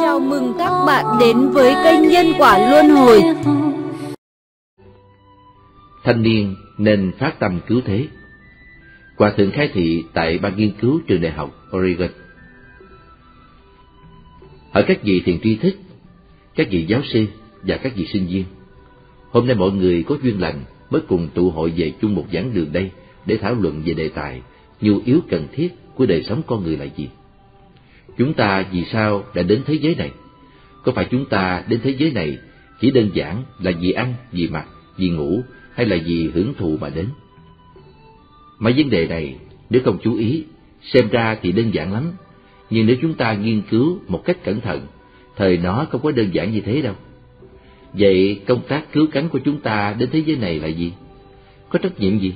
Chào mừng các bạn đến với kênh Nhân Quả Luân Hồi. Thanh niên nên phát tâm cứu thế. Hòa thượng Khai Thị tại Ban Nghiên cứu Trường Đại học Oregon. Hỏi các vị thiền tri thức, các vị giáo sư và các vị sinh viên, hôm nay mọi người có duyên lành mới cùng tụ hội về chung một giảng đường đây để thảo luận về đề tài nhu yếu cần thiết của đời sống con người là gì? Chúng ta vì sao đã đến thế giới này? Có phải chúng ta đến thế giới này chỉ đơn giản là vì ăn, vì mặc, vì ngủ hay là vì hưởng thụ mà đến? Mà vấn đề này nếu không chú ý, xem ra thì đơn giản lắm, nhưng nếu chúng ta nghiên cứu một cách cẩn thận, thời nó không có đơn giản như thế đâu. Vậy công tác cứu cánh của chúng ta đến thế giới này là gì? Có trách nhiệm gì?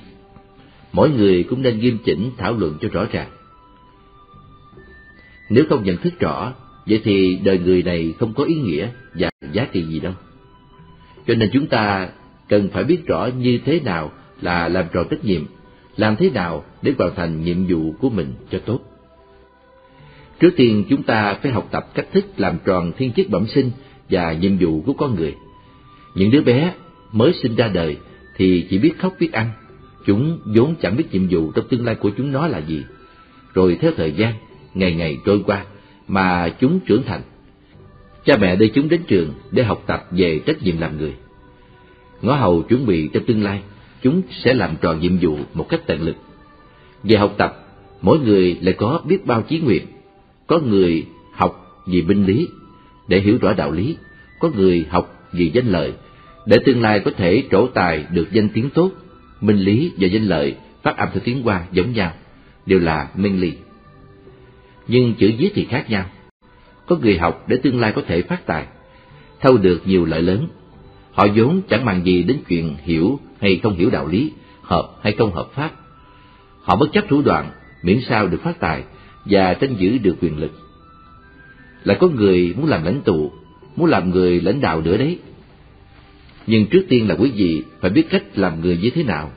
Mỗi người cũng nên nghiêm chỉnh thảo luận cho rõ ràng. Nếu không nhận thức rõ, vậy thì đời người này không có ý nghĩa và giá trị gì đâu. Cho nên chúng ta cần phải biết rõ như thế nào là làm tròn trách nhiệm, làm thế nào để hoàn thành nhiệm vụ của mình cho tốt. Trước tiên chúng ta phải học tập cách thức làm tròn thiên chức bẩm sinh và nhiệm vụ của con người. Những đứa bé mới sinh ra đời thì chỉ biết khóc biết ăn, chúng vốn chẳng biết nhiệm vụ trong tương lai của chúng nó là gì. Rồi theo thời gian, ngày ngày trôi qua mà chúng trưởng thành. Cha mẹ đưa chúng đến trường để học tập về trách nhiệm làm người. Ngõ hầu chuẩn bị cho tương lai, chúng sẽ làm tròn nhiệm vụ một cách tận lực. Về học tập, mỗi người lại có biết bao chí nguyện. Có người học vì binh lý, để hiểu rõ đạo lý. Có người học vì danh lợi, để tương lai có thể trổ tài được danh tiếng tốt. Minh lý và danh lợi phát âm theo tiếng Hoa giống nhau, đều là minh lý. Nhưng chữ viết thì khác nhau. Có người học để tương lai có thể phát tài, thâu được nhiều lợi lớn. Họ vốn chẳng màng gì đến chuyện hiểu hay không hiểu đạo lý, hợp hay không hợp pháp. Họ bất chấp thủ đoạn, miễn sao được phát tài và tranh giữ được quyền lực. Lại có người muốn làm lãnh tụ, muốn làm người lãnh đạo nữa đấy. Nhưng trước tiên là quý vị phải biết cách làm người như thế nào.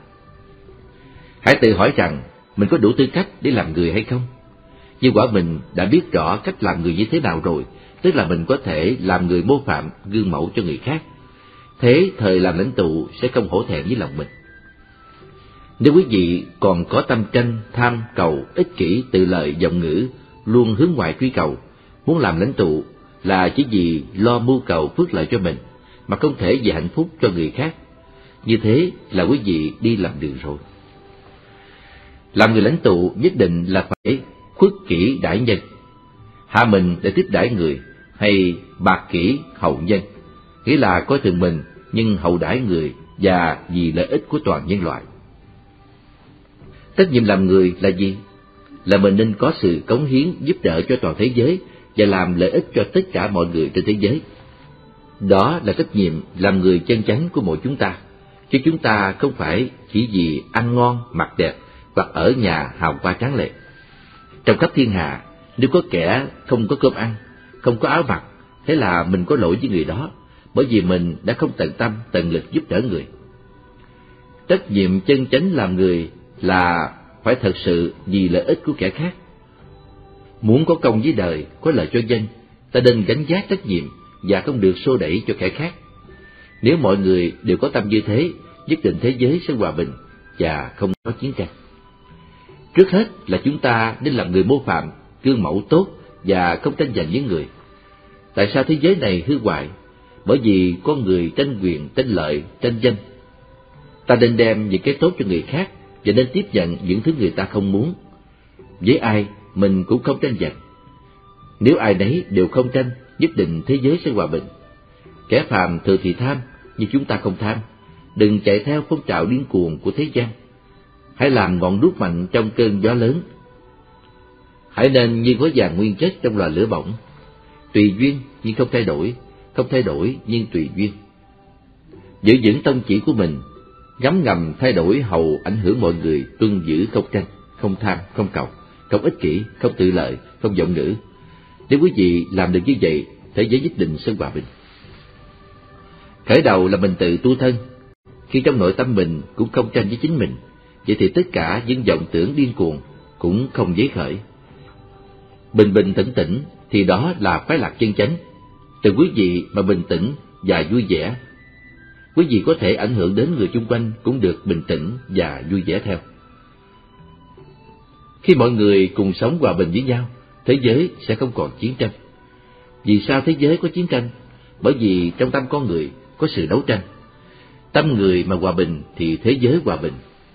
Hãy tự hỏi rằng mình có đủ tư cách để làm người hay không? Như quả mình đã biết rõ cách làm người như thế nào rồi, tức là mình có thể làm người mô phạm, gương mẫu cho người khác. Thế thời làm lãnh tụ sẽ không hổ thẹn với lòng mình. Nếu quý vị còn có tâm tranh, tham, cầu, ích kỷ, tự lợi, vọng ngữ, luôn hướng ngoại truy cầu, muốn làm lãnh tụ là chỉ vì lo mưu cầu phước lợi cho mình, mà không thể về hạnh phúc cho người khác, như thế là quý vị đi làm đường rồi. Làm người lãnh tụ nhất định là phải khuất kỹ đãi nhân, hạ mình để tiếp đãi người, hay bạc kỹ hậu nhân, nghĩa là coi thường mình nhưng hậu đãi người và vì lợi ích của toàn nhân loại. Trách nhiệm làm người là gì? Là mình nên có sự cống hiến giúp đỡ cho toàn thế giới và làm lợi ích cho tất cả mọi người trên thế giới. Đó là trách nhiệm làm người chân chánh của mỗi chúng ta, chứ chúng ta không phải chỉ vì ăn ngon, mặc đẹp hoặc ở nhà hào hoa tráng lệ. Trong khắp thiên hạ, nếu có kẻ không có cơm ăn, không có áo mặc, thế là mình có lỗi với người đó, bởi vì mình đã không tận tâm, tận lực giúp đỡ người. Trách nhiệm chân chánh làm người là phải thật sự vì lợi ích của kẻ khác. Muốn có công với đời, có lợi cho dân, ta nên gánh vác trách nhiệm và không được xô đẩy cho kẻ khác. Nếu mọi người đều có tâm như thế, nhất định thế giới sẽ hòa bình và không có chiến tranh. Trước hết là chúng ta nên làm người mô phạm, gương mẫu tốt và không tranh giành với người. Tại sao thế giới này hư hoại? Bởi vì con người tranh quyền, tranh lợi, tranh danh. Ta nên đem những cái tốt cho người khác và nên tiếp nhận những thứ người ta không muốn. Với ai mình cũng không tranh giành. Nếu ai nấy đều không tranh, nhất định thế giới sẽ hòa bình. Kẻ phàm thường thì tham, nhưng chúng ta không tham. Đừng chạy theo phong trào điên cuồng của thế gian. Hãy làm ngọn đuốc mạnh trong cơn gió lớn. Hãy nên như gói vàng nguyên chất trong lò lửa bỏng. Tùy duyên nhưng không thay đổi, không thay đổi nhưng tùy duyên. Giữ vững tông chỉ của mình, ngấm ngầm thay đổi hầu ảnh hưởng mọi người tuân giữ không tranh, không tham, không cầu, không ích kỷ, không tự lợi, không vọng ngữ. Nếu quý vị làm được như vậy, thế giới nhất định sẽ hòa bình. Khởi đầu là mình tự tu thân, khi trong nội tâm mình cũng không tranh với chính mình, vậy thì tất cả những vọng tưởng điên cuồng cũng không dấy khởi. bình bình tĩnh tĩnh thì đó là khoái lạc chân chánh. Từ quý vị mà bình tĩnh và vui vẻ, quý vị có thể ảnh hưởng đến người chung quanh cũng được bình tĩnh và vui vẻ theo. Khi mọi người cùng sống hòa bình với nhau, thế giới sẽ không còn chiến tranh. Vì sao thế giới có chiến tranh? Bởi vì trong tâm con người có sự đấu tranh. Tâm người mà hòa bình thì thế giới hòa bình.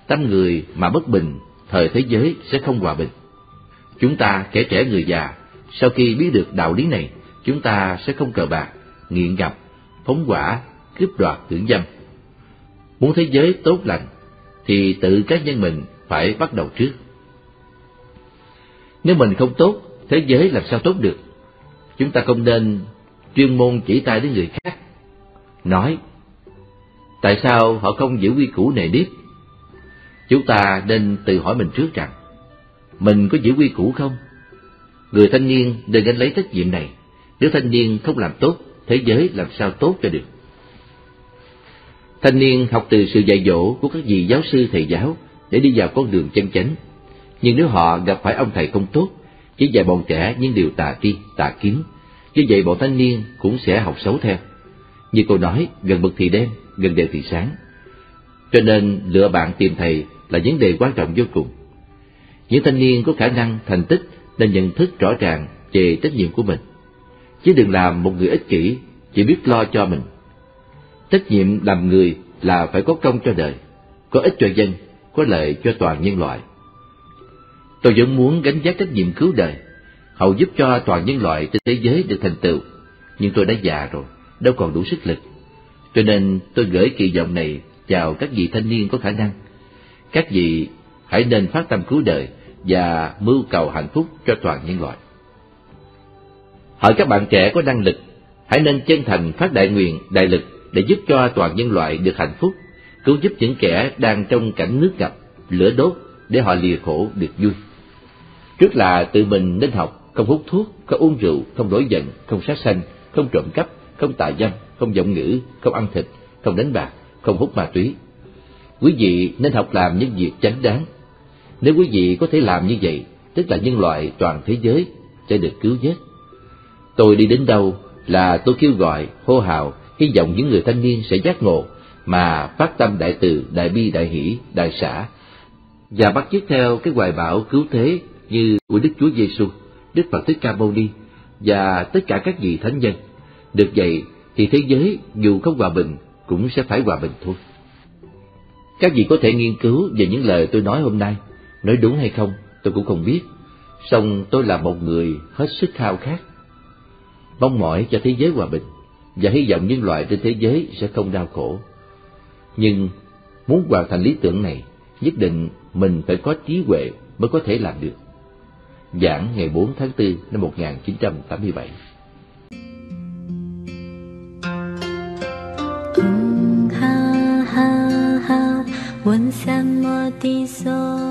Tâm người mà bất bình, thời thế giới sẽ không hòa bình. Chúng ta, kẻ trẻ người già, sau khi biết được đạo lý này, chúng ta sẽ không cờ bạc, nghiện ngập, phóng hỏa, cướp đoạt, cưỡng dâm. Muốn thế giới tốt lành thì tự cá nhân mình phải bắt đầu trước. Nếu mình không tốt, thế giới làm sao tốt được? Chúng ta không nên chuyên môn chỉ tay đến người khác, nói tại sao họ không giữ quy củ nề nếp. Chúng ta nên tự hỏi mình trước rằng mình có giữ quy củ không? Người thanh niên nên gánh lấy trách nhiệm này. Nếu thanh niên không làm tốt, thế giới làm sao tốt cho được? Thanh niên học từ sự dạy dỗ của các vị giáo sư thầy giáo để đi vào con đường chân chánh. Nhưng nếu họ gặp phải ông thầy không tốt, chỉ dạy bọn trẻ những điều tà tri, tà kiến, như vậy bọn thanh niên cũng sẽ học xấu theo. Như câu nói, gần mực thì đen, gần đèn thì sáng. Cho nên lựa bạn tìm thầy là vấn đề quan trọng vô cùng. Những thanh niên có khả năng thành tích nên nhận thức rõ ràng về trách nhiệm của mình, chứ đừng làm một người ích kỷ, chỉ biết lo cho mình. Trách nhiệm làm người là phải có công cho đời, có ích cho dân, có lợi cho toàn nhân loại. Tôi vẫn muốn gánh vác trách nhiệm cứu đời, hầu giúp cho toàn nhân loại trên thế giới được thành tựu. Nhưng tôi đã già rồi, đâu còn đủ sức lực. Cho nên tôi gửi kỳ vọng này vào các vị thanh niên có khả năng. Các vị hãy nên phát tâm cứu đời và mưu cầu hạnh phúc cho toàn nhân loại. Hỡi các bạn trẻ có năng lực, hãy nên chân thành phát đại nguyện, đại lực để giúp cho toàn nhân loại được hạnh phúc, cứu giúp những kẻ đang trong cảnh nước ngập, lửa đốt để họ lìa khổ được vui. Trước là tự mình nên học, không hút thuốc, không uống rượu, không nổi giận, không sát sanh, không trộm cắp, không tà dâm, không vọng ngữ, không ăn thịt, không đánh bạc, không hút ma túy. Quý vị nên học làm những việc chánh đáng. Nếu quý vị có thể làm như vậy, tức là nhân loại toàn thế giới sẽ được cứu vớt. Tôi đi đến đâu là tôi kêu gọi, hô hào, hy vọng những người thanh niên sẽ giác ngộ mà phát tâm đại từ, đại bi, đại hỷ, đại xả và bắt chước theo cái hoài bão cứu thế như của Đức Chúa Giêsu, Đức Phật Thích Ca Mâu Ni và tất cả các vị thánh nhân. Được vậy thì thế giới dù không hòa bình cũng sẽ phải hòa bình thôi. Các vị có thể nghiên cứu về những lời tôi nói hôm nay, nói đúng hay không tôi cũng không biết, song tôi là một người hết sức khao khát, mong mỏi cho thế giới hòa bình và hy vọng nhân loại trên thế giới sẽ không đau khổ. Nhưng muốn hoàn thành lý tưởng này, nhất định mình phải có trí huệ mới có thể làm được. Giảng ngày 4 tháng 4 năm 1987. Ha ha ha,